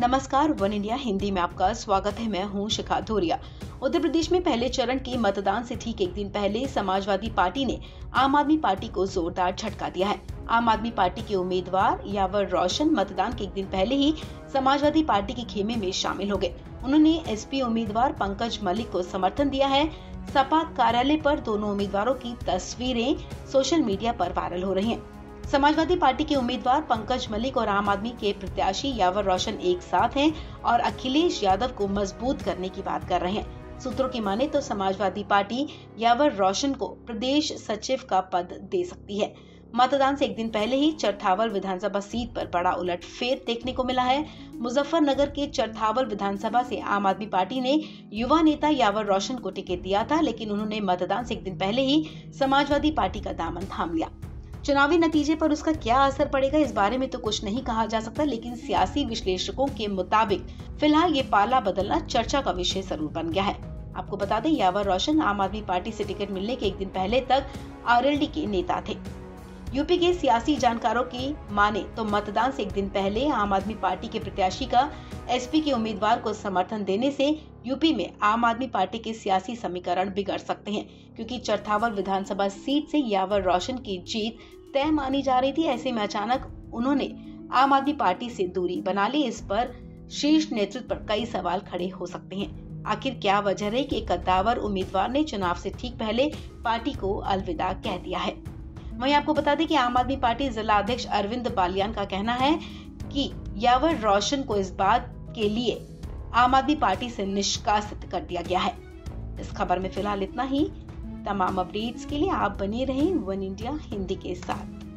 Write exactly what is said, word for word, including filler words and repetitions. नमस्कार, one India Hindi में आपका स्वागत है। मैं हूं शिखा धोरिया। उत्तर प्रदेश में पहले चरण के मतदान से ठीक एक दिन पहले समाजवादी पार्टी ने आम आदमी पार्टी को जोरदार झटका दिया है। आम आदमी पार्टी के उम्मीदवार यावर रोशन मतदान के एक दिन पहले ही समाजवादी पार्टी के खेमे में शामिल हो गए। उन्होंने एसपी उम्मीदवार पंकज मलिक को समर्थन दिया है। सपा कार्यालय पर दोनों उम्मीदवारों की तस्वीरें सोशल मीडिया पर वायरल हो रही हैं। समाजवादी पार्टी के उम्मीदवार पंकज मलिक और आम आदमी के प्रत्याशी यावर रोशन एक साथ हैं और अखिलेश यादव को मजबूत करने की बात कर रहे हैं। सूत्रों की माने तो समाजवादी पार्टी यावर रोशन को प्रदेश सचिव का पद दे सकती है। मतदान से एक दिन पहले ही चरथावल विधानसभा सीट पर बड़ा उलटफेर देखने को मिला है। मुजफ्फरनगर के चरथावल विधानसभा से आम आदमी पार्टी ने युवा नेता यावर रोशन को टिकट दिया था, लेकिन उन्होंने मतदान से एक दिन पहले ही समाजवादी पार्टी का दामन थाम लिया। चुनावी नतीजे पर उसका क्या असर पड़ेगा, इस बारे में तो कुछ नहीं कहा जा सकता, लेकिन सियासी विश्लेषकों के मुताबिक फिलहाल ये पाला बदलना चर्चा का विषय जरूर बन गया है। आपको बता दें, यावर रोशन आम आदमी पार्टी से टिकट मिलने के एक दिन पहले तक आरएलडी के नेता थे। यूपी के सियासी जानकारों की माने तो मतदान से एक दिन पहले आम आदमी पार्टी के प्रत्याशी का एसपी के उम्मीदवार को समर्थन देने से यूपी में आम आदमी पार्टी के सियासी समीकरण बिगड़ सकते हैं, क्योंकि चरथावल विधानसभा सीट से यावर रोशन की जीत तय मानी जा रही थी। ऐसे में अचानक उन्होंने आम आदमी पार्टी से दूरी बना ली। इस पर शीर्ष नेतृत्व पर कई सवाल खड़े हो सकते हैं। आखिर क्या वजह रही कि एक कद्दावर उम्मीदवार ने चुनाव से ठीक पहले पार्टी को अलविदा कह दिया है। वहीं आपको बता दें कि आम आदमी पार्टी जिला अध्यक्ष अरविंद बालियान का कहना है कि यावर रोशन को इस बात के लिए आम आदमी पार्टी से निष्कासित कर दिया गया है। इस खबर में फिलहाल इतना ही। तमाम अपडेट्स के लिए आप बने रहें वन इंडिया हिंदी के साथ।